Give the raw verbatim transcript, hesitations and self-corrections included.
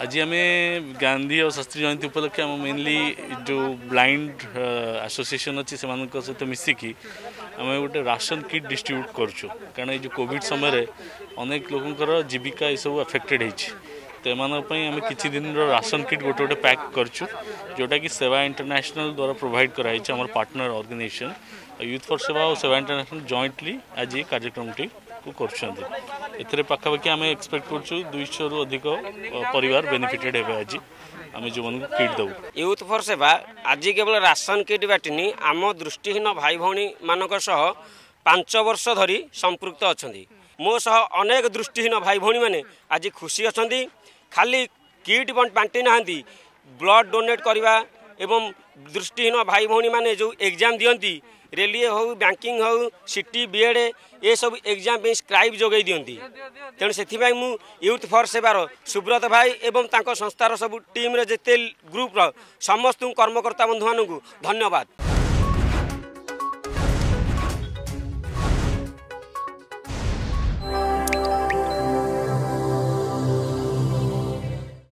आज हमें गांधी और शास्त्री जयंती उपलक्षे आम मेनली जो ब्लाइंड एसोसिएशन अच्छे से सहित मिसिकी आम गोटे राशन किट डिस्ट्रीब्यूट करूँ कारण ये कोविड समय अनेक लोकंर जीविका ये सब एफेक्टेड होमें किसी दिन राशन किट गोटे गोटे पैक करूँ जोटा कि सेवा इंटरनेशनल द्वारा प्रोवाइड कराई आम पार्टनर ऑर्गेनाइजेशन यूथ फॉर सेवा और सेवा इंटरनेशनल जॉइंटली आज ये कार्यक्रम टी कर पाखापाखि आम एक्सपेक्ट करूँ दुईश रु अधिक परिवार बेनिफिटेड है आज आम जो मानक किट दबू यूथ फॉर सेवा आज केवल राशन किट बाटिनी आम दृष्टिहीन भाई भाई मानक पांच वर्ष धरी संपृक्त अच्छा मो सह अनेक दृष्टिहीन भाई भाई मैंने आज खुशी अच्छा खाली किट बांटी ना ब्लड डोनेट करवा एवं दृष्टिहीन भाई भाई मैंने जो एग्जाम दिखती रेलवे हो बैंकिंग हो सिटी बीएड ये सब एग्जाम स्क्राइब जोगे दिखती तेणु से यूथ फॉर सेवार सुब्रत भाई एवं संस्थार सब टीम रे जिते ग्रुप समस्त कर्मकर्ता बंधु मानू धन्यवाद।